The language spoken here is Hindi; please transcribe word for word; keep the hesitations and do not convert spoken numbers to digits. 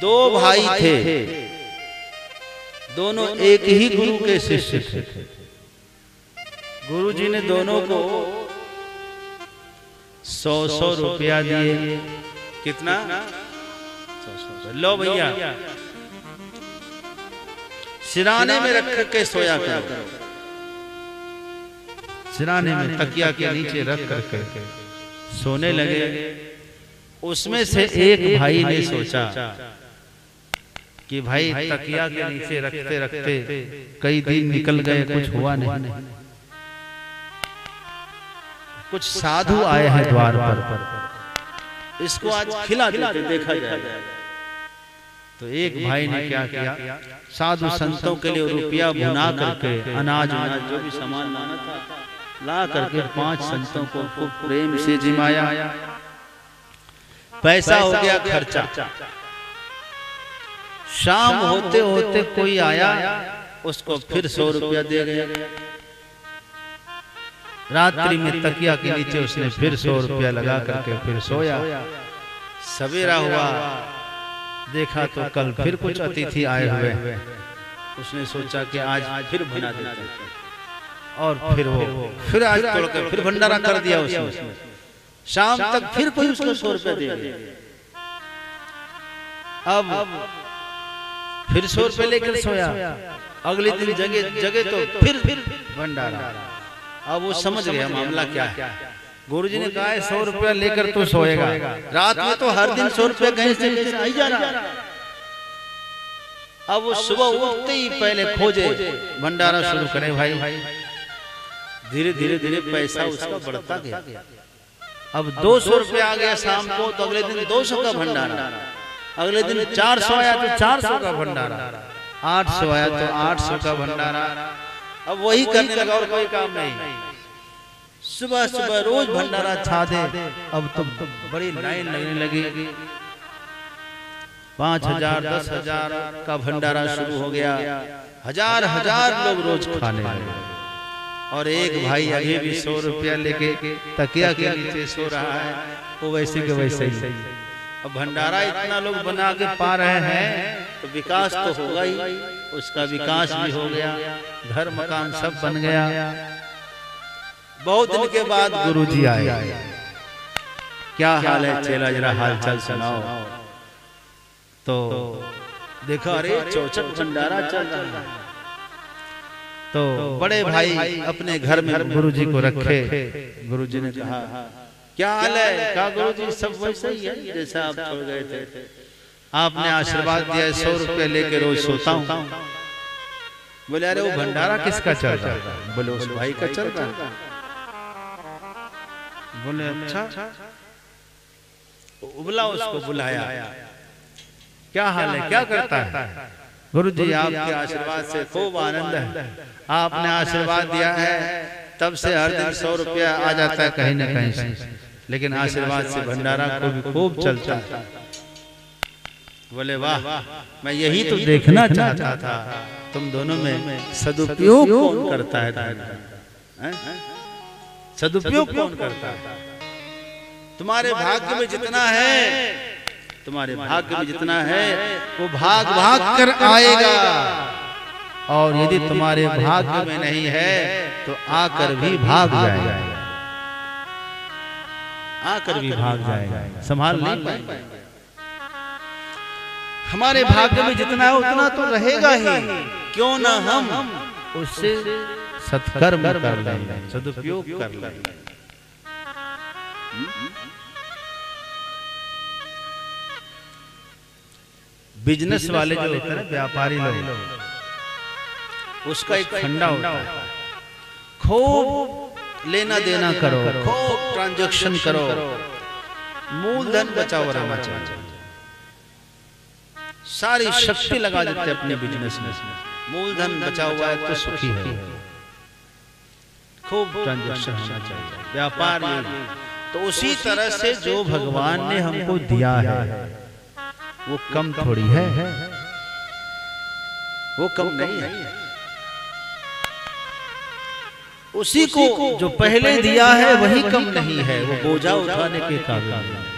दो भाई थे, दोनों एक ही गुरु के शिष्य थे। गुरुजी ने दोनों को सौ सौ रुपया दिए। कितना? सौ सौ। लो भैया, सिराने में रख के सोया करो। सिराने में तकिया के नीचे रख कर सोने लगे। उसमें से एक भाई ने सोचा कि भाई तकिया के नीचे रखते रखते कई दिन निकल गए, कुछ हुआ नहीं। कुछ साधु आए हैं द्वार पर, इसको आज खिला देते देखा जाएगा। तो एक भाई ने क्या किया, साधु संतों के लिए रुपया भुना करके अनाज जो भी सामान लाना था ला करके पांच संतों को खूब प्रेम से जिमाया। पैसा हो गया खर्चा। शाम होते होते कोई आया, उसको फिर सौ रुपया दे गया। रात्रि में तकिया के नीचे उसने फिर सौ रुपया लगा करके फिर सोया। सवेरा हुआ, देखा तो कल फिर कुछ अतिथि आए हुए हैं। उसने सोचा कि आज फिर भुना देते हैं, और फिर वो फिर आज तोड़कर फिर भंडारा कर दिया उसने। शाम तक फिर कोई उसको सौ रुपया दे गया। अब फिर सौ रुपये लेकर सोया। अगले दिन जगह जगह तो फिर भंडारा। अब वो समझ गया मामला क्या है। गुरुजी ने कहा है सौ रुपया लेकर तो सोएगा, रात में तो हर दिन सौ रुपया कहीं से आई जा रहा। अब वो सुबह उठते ही पहले खोजे, भंडारा शुरू करे भाई। धीरे धीरे धीरे पैसा उसका बढ़ता गया। अब दो सौ रुपया आ गया शाम को, तो अगले दिन दो सौ का भंडारा। अगले दिन चार सौ आया तो चार सौ का भंडारा। आठ सौ आया तो आठ सौ का भंडारा। अब वही करने लगा और कोई काम नहीं। सुबह सुबह रोज भंडारा छा दे। अब तो बड़ी लाइन लगने लगी। पांच हजार दस हजार का भंडारा शुरू हो गया। हजार हजार लोग रोज खाने लगे। और एक भाई अभी भी सौ रुपया लेके तकिया के नीचे सो रहा है। वो वैसे के वैसे ही। अब भंडारा इतना लोग बना के पा रहे हैं तो विकास तो होगा ही। उसका विकास भी हो गया, घर मकान सब बन गया। बहुत दिन के बाद गुरुजी आए। क्या हाल है चेला, जरा हालचाल सुनाओ। तो देखा अरे चौचक भंडारा चल रहा है। तो बड़े भाई अपने घर में गुरुजी को रखे। गुरुजी ने कहा क्या हाल है? कहा गुरुजी सब वैसा ही है जैसा आप छोड़ गए थे। आपने आशीर्वाद दिया है सौ रुपये लेके रोज सोता हूँ। बोले अरे वो भंडारा किसका चल रहा है? बोले उस भाई का चल रहा है। बोले अच्छा। उबला उसको बुलाया, क्या हाल है, क्या करता है? गुरुजी आपके आशीर्वाद से खूब आनंद है। आपने आशीर्वाद दिया है तब से हर दिन सौ रुपया आ जाता है कहीं ना कहीं से, लेकिन आशीर्वाद से भंडारा खूब खूब चलता है। बोले वाह, मैं यही तो देखना चाहता था, तुम दोनों में सदुपयोग कौन करता है? सदुपयोग कौन करता है? तुम्हारे भाग्य में जितना है, तुम्हारे भाग्य में जितना है वो भाग भाग कर आएगा। और यदि तुम्हारे भाग्य में नहीं है तो आकर भी भाग जाएगा, आकर भी भाग जाएगा, संभाल नहीं पाएगा। हमारे भाग्य में जितना है उतना तो रहेगा ही। क्यों ना हम उससे सत्कर्म कर लें, सदुपयोग कर लें। बिजनेस वाले जो होते हैं व्यापारी लोग, उसका एक फंडा होता है। खूब लेना देना करो, खूब ट्रांजैक्शन करो, मूलधन बचाओ रहना चाहिए। सारी, सारी शक्ति लगा देते हैं अपने बिजनेस में। मूलधन बचा हुआ है तो सुखी है। खूब ट्रांजैक्शन होना चाहिए व्यापार में। तो उसी तरह से जो भगवान ने हमको दिया है वो कम थोड़ी है, वो कम नहीं है। उसी को जो पहले दिया है वही कम नहीं है, वो बोझा उठाने के काबिल है।